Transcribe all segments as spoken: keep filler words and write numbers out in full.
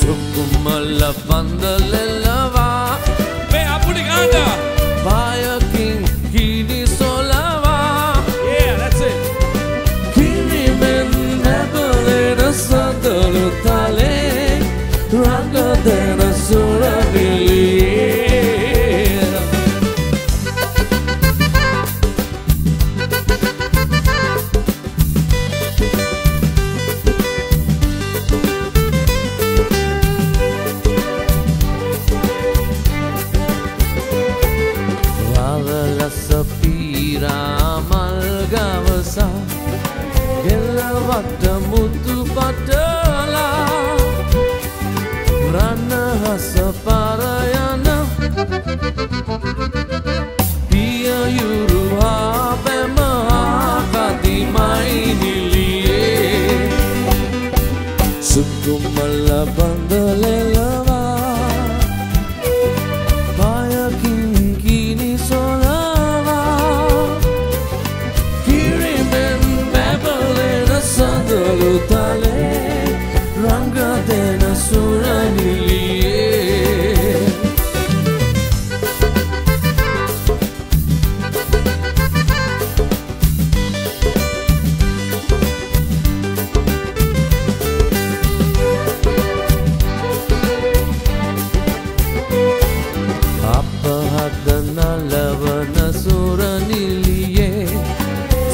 Sukomala pandalelava, me apuri gada. Vaya king kini solava. Yeah, that's it. Kini men nebole na sandalu tale, ranga dena surabili. Mutu patala rana hasaparayana piya yuru ape mahakadi mai niliye Sukomala bandalelava paya kinkini solava kirimen bebalena sanda Ranga dena suranilie Appa hadana lavana suranilie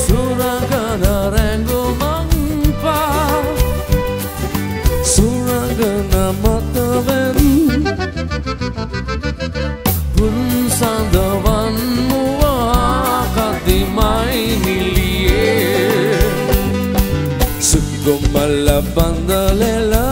Suragana rango Suragana matavan Punsandavan muakati mai niliye Sukomala pandalela